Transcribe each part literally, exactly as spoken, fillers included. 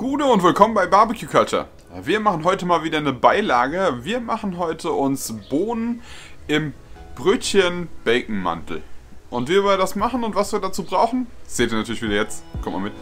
Gute und willkommen bei Barbecue Culture. Wir machen heute mal wieder eine Beilage. Wir machen heute uns Bohnen im Brötchen-Bacon-Mantel. Und wie wir das machen und was wir dazu brauchen, seht ihr natürlich wieder jetzt. Kommt mal mit.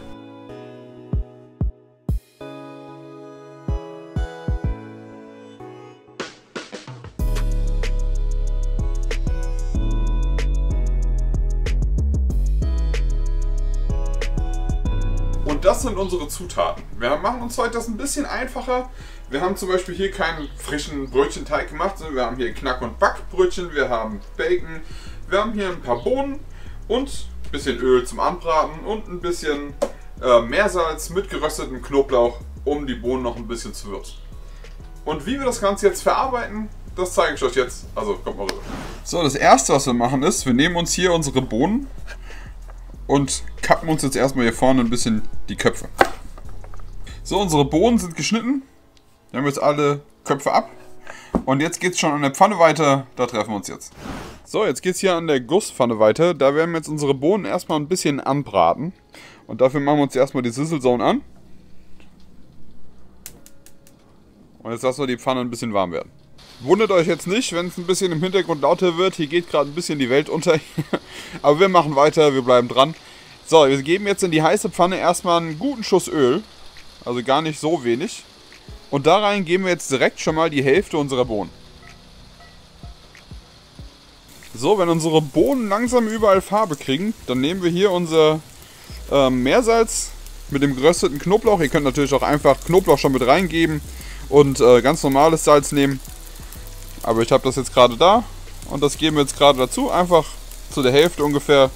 Und das sind unsere Zutaten. Wir machen uns heute das ein bisschen einfacher. Wir haben zum Beispiel hier keinen frischen Brötchenteig gemacht, sondern wir haben hier Knack- und Backbrötchen, wir haben Bacon, wir haben hier ein paar Bohnen und ein bisschen Öl zum Anbraten und ein bisschen äh, Meersalz mit geröstetem Knoblauch, um die Bohnen noch ein bisschen zu würzen. Und wie wir das Ganze jetzt verarbeiten, das zeige ich euch jetzt. Also kommt mal rüber. So, das erste, was wir machen, ist, wir nehmen uns hier unsere Bohnen und kappen uns jetzt erstmal hier vorne ein bisschen die Köpfe. So, unsere Bohnen sind geschnitten. Wir haben jetzt alle Köpfe ab. Und jetzt geht es schon an der Pfanne weiter. Da treffen wir uns jetzt. So, jetzt geht es hier an der Gusspfanne weiter. Da werden wir jetzt unsere Bohnen erstmal ein bisschen anbraten. Und dafür machen wir uns erstmal die Sizzle Zone an. Und jetzt lassen wir die Pfanne ein bisschen warm werden. Wundert euch jetzt nicht, wenn es ein bisschen im Hintergrund lauter wird. Hier geht gerade ein bisschen die Welt unter. Aber wir machen weiter, wir bleiben dran. So, wir geben jetzt in die heiße Pfanne erstmal einen guten Schuss Öl. Also gar nicht so wenig. Und da rein geben wir jetzt direkt schon mal die Hälfte unserer Bohnen. So, wenn unsere Bohnen langsam überall Farbe kriegen, dann nehmen wir hier unser äh, Meersalz mit dem gerösteten Knoblauch. Ihr könnt natürlich auch einfach Knoblauch schon mit reingeben und äh, ganz normales Salz nehmen. Aber ich habe das jetzt gerade da und das geben wir jetzt gerade dazu, einfach zu der Hälfte ungefähr,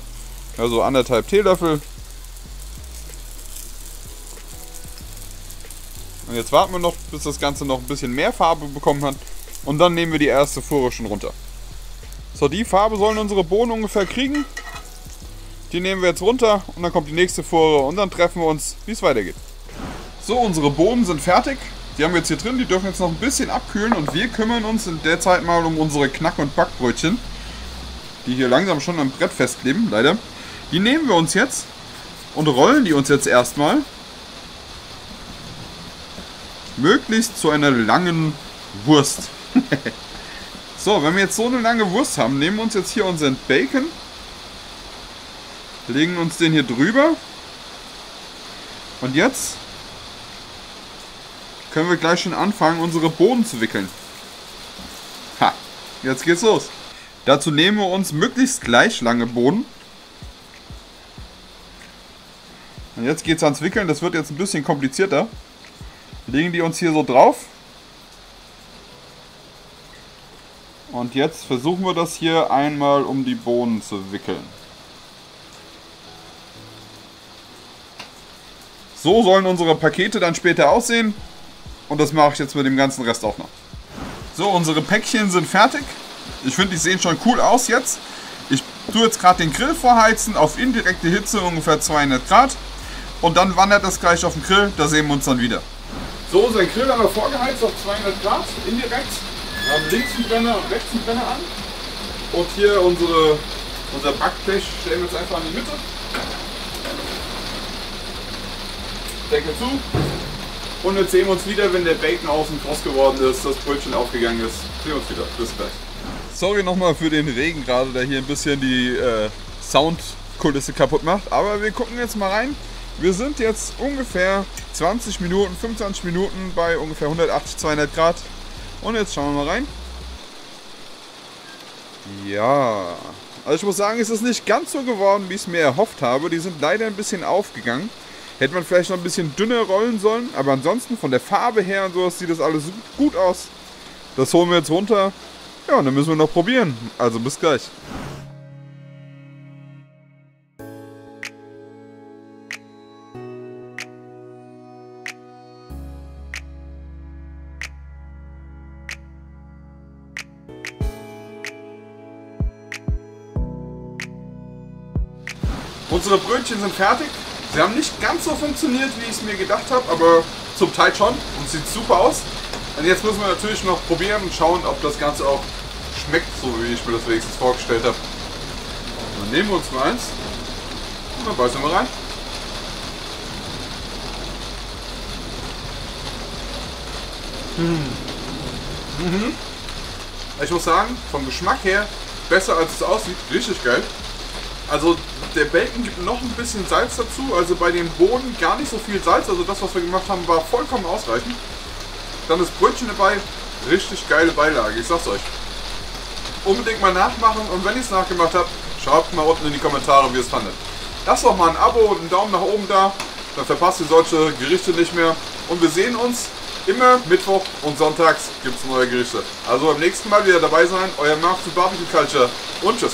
also anderthalb Teelöffel. Und jetzt warten wir noch, bis das Ganze noch ein bisschen mehr Farbe bekommen hat und dann nehmen wir die erste Fuhre schon runter. So, die Farbe sollen unsere Bohnen ungefähr kriegen. Die nehmen wir jetzt runter und dann kommt die nächste Fuhre und dann treffen wir uns, wie es weitergeht. So, unsere Bohnen sind fertig. Die haben wir jetzt hier drin, die dürfen jetzt noch ein bisschen abkühlen und wir kümmern uns in der Zeit mal um unsere Knack- und Backbrötchen, die hier langsam schon am Brett festkleben, leider. Die nehmen wir uns jetzt und rollen die uns jetzt erstmal möglichst zu einer langen Wurst. So, wenn wir jetzt so eine lange Wurst haben, nehmen wir uns jetzt hier unseren Bacon, legen uns den hier drüber und jetzt können wir gleich schon anfangen, unsere Bohnen zu wickeln. Ha, jetzt geht's los. Dazu nehmen wir uns möglichst gleich lange Bohnen. Und jetzt geht's ans Wickeln, das wird jetzt ein bisschen komplizierter. Legen die uns hier so drauf. Und jetzt versuchen wir das hier einmal um die Bohnen zu wickeln. So sollen unsere Pakete dann später aussehen. Und das mache ich jetzt mit dem ganzen Rest auch noch. So, unsere Päckchen sind fertig. Ich finde, die sehen schon cool aus jetzt. Ich tue jetzt gerade den Grill vorheizen auf indirekte Hitze, ungefähr zweihundert Grad. Und dann wandert das gleich auf den Grill, da sehen wir uns dann wieder. So, unseren Grill haben wir vorgeheizt auf zweihundert Grad, indirekt. Wir haben links den Brenner und rechts den Brenner an. Und hier unsere, unser Backblech stellen wir jetzt einfach in die Mitte. Deckel zu. Und jetzt sehen wir uns wieder, wenn der Bacon außen kross geworden ist, das Brötchen aufgegangen ist. Sehen wir uns wieder. Bis gleich. Sorry nochmal für den Regen gerade, der hier ein bisschen die äh, Soundkulisse kaputt macht. Aber wir gucken jetzt mal rein. Wir sind jetzt ungefähr zwanzig Minuten, fünfundzwanzig Minuten bei ungefähr hundertachtzig, zweihundert Grad. Und jetzt schauen wir mal rein. Ja, also ich muss sagen, es ist nicht ganz so geworden, wie ich es mir erhofft habe. Die sind leider ein bisschen aufgegangen. Hätte man vielleicht noch ein bisschen dünner rollen sollen, aber ansonsten von der Farbe her und sowas sieht das alles gut aus. Das holen wir jetzt runter. Ja, und dann müssen wir noch probieren. Also bis gleich. Unsere Brötchen sind fertig. Sie haben nicht ganz so funktioniert, wie ich es mir gedacht habe, aber zum Teil schon und sieht super aus. Und jetzt müssen wir natürlich noch probieren und schauen, ob das Ganze auch schmeckt, so wie ich mir das wenigstens vorgestellt habe. Dann nehmen wir uns mal eins und dann beißen wir rein. Hm. Mhm. Ich muss sagen, vom Geschmack her besser als es aussieht. Richtig geil. Also der Bacon gibt noch ein bisschen Salz dazu. Also bei dem Boden gar nicht so viel Salz. Also das, was wir gemacht haben, war vollkommen ausreichend. Dann das Brötchen dabei. Richtig geile Beilage. Ich sag's euch. Unbedingt mal nachmachen. Und wenn ihr es nachgemacht habt, schreibt mal unten in die Kommentare, wie ihr es fandet. Lasst doch mal ein Abo und einen Daumen nach oben da. Dann verpasst ihr solche Gerichte nicht mehr. Und wir sehen uns immer Mittwoch und Sonntags gibt es neue Gerichte. Also beim nächsten Mal wieder dabei sein. Euer Knack und Back Barbecue Culture. Und tschüss.